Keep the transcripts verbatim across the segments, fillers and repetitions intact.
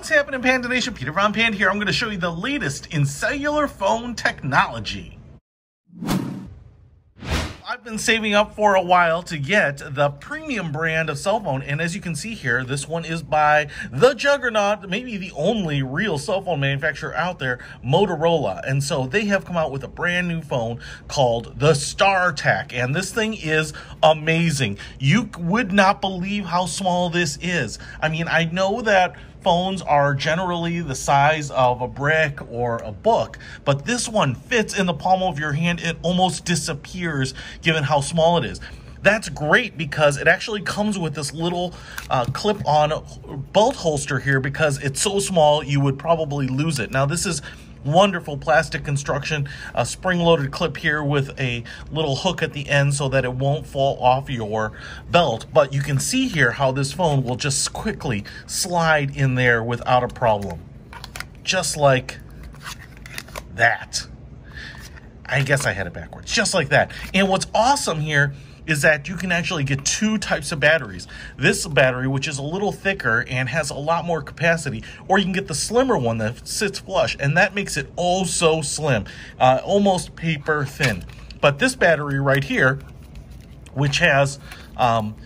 What's happening, Pandanation? Peter von Panda here. I'm going to show you the latest in cellular phone technology. I've been saving up for a while to get the premium brand of cell phone, and as you can see here, this one is by the juggernaut, maybe the only real cell phone manufacturer out there, Motorola. And so they have come out with a brand new phone called the StarTAC, and this thing is amazing. You would not believe how small this is. I mean, I know that phones are generally the size of a brick or a book, but this one fits in the palm of your hand. It almost disappears given how small it is. That's great because it actually comes with this little uh, clip-on belt holster here because it's so small you would probably lose it. Now this is wonderful plastic construction, a spring-loaded clip here with a little hook at the end so that it won't fall off your belt. But you can see here how this phone will just quickly slide in there without a problem. Just like that. I guess I had it backwards. Just like that. And what's awesome here is that you can actually get two types of batteries. This battery, which is a little thicker and has a lot more capacity, or you can get the slimmer one that sits flush, and that makes it oh so slim, uh, almost paper thin. But this battery right here, which has um,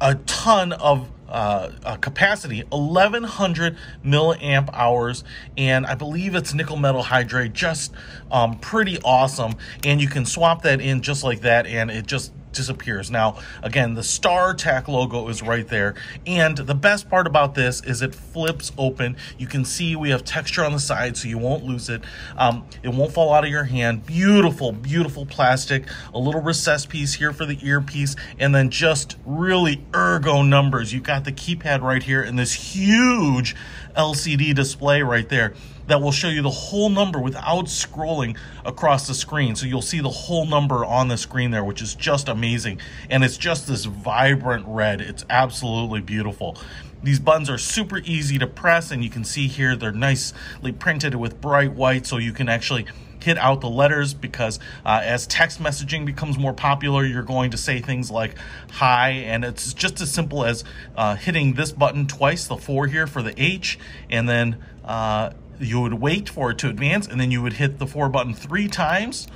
a ton of Uh, uh, capacity, eleven hundred milliamp hours, and I believe it's nickel metal hydride, just um, pretty awesome. And you can swap that in just like that, and it just disappears. Now, again, the StarTAC logo is right there, and the best part about this is it flips open. You can see we have texture on the side, so you won't lose it. Um, it won't fall out of your hand. Beautiful, beautiful plastic. A little recessed piece here for the earpiece, and then just really ergo numbers. You've got the keypad right here, and this huge L C D display right there that will show you the whole number without scrolling across the screen. So you'll see the whole number on the screen there, which is just amazing. And it's just this vibrant red. It's absolutely beautiful. These buttons are super easy to press, and you can see here they're nicely printed with bright white, so you can actually hit out the letters, because uh, as text messaging becomes more popular, you're going to say things like hi, and it's just as simple as uh, hitting this button twice, the four here for the H, and then uh, you would wait for it to advance, and then you would hit the four button three times,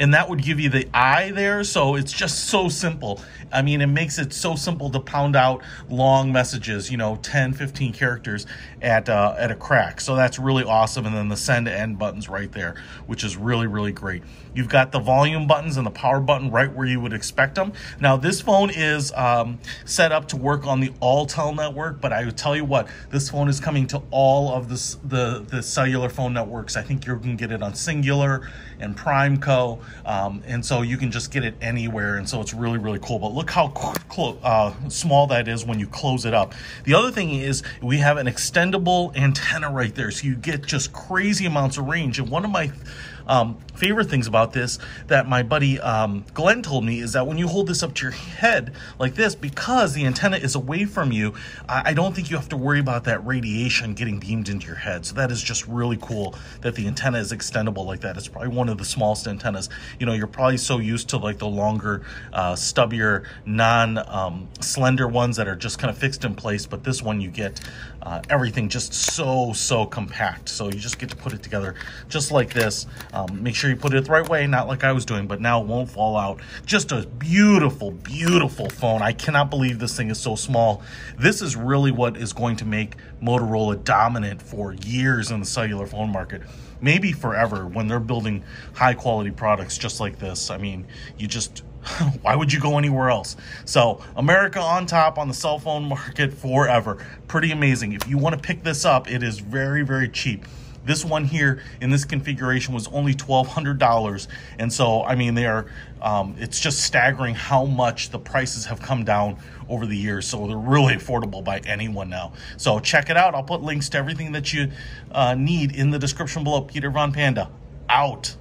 and that would give you the I there. So it's just so simple. I mean, it makes it so simple to pound out long messages, you know, ten, fifteen characters at, uh, at a crack. So that's really awesome. And then the send to end buttons right there, which is really, really great. You've got the volume buttons and the power button right where you would expect them. Now this phone is um, set up to work on the AllTel network, but I would tell you what, this phone is coming to all of this, the, the cellular phone networks. I think you can get it on Singular and PrimeCo. Um, and so you can just get it anywhere, and so it's really, really cool. But look how uh, small that is when you close it up. The other thing is we have an extendable antenna right there, so you get just crazy amounts of range. And one of my um, favorite things about this that my buddy um, Glenn told me is that when you hold this up to your head like this, because the antenna is away from you, I, I don't think you have to worry about that radiation getting beamed into your head. So that is just really cool that the antenna is extendable like that. It's probably one of the smallest antennas. You know, you're probably so used to like the longer, uh, stubbier, non um, slender ones that are just kind of fixed in place. But this one, you get uh, everything just so, so compact. So you just get to put it together just like this. Um, make sure you put it the right way, not like I was doing, but now it won't fall out. Just a beautiful, beautiful phone. I cannot believe this thing is so small. This is really what is going to make Motorola dominant for years in the cellular phone market. Maybe forever, when they're building high quality products just like this. I mean, you just, why would you go anywhere else? So America on top on the cell phone market forever. Pretty amazing. If you want to pick this up, it is very, very cheap. This one here in this configuration was only twelve hundred dollars. And so, I mean, they are, um, it's just staggering how much the prices have come down over the years. So they're really affordable by anyone now. So check it out. I'll put links to everything that you uh, need in the description below. Peter von Panda, out.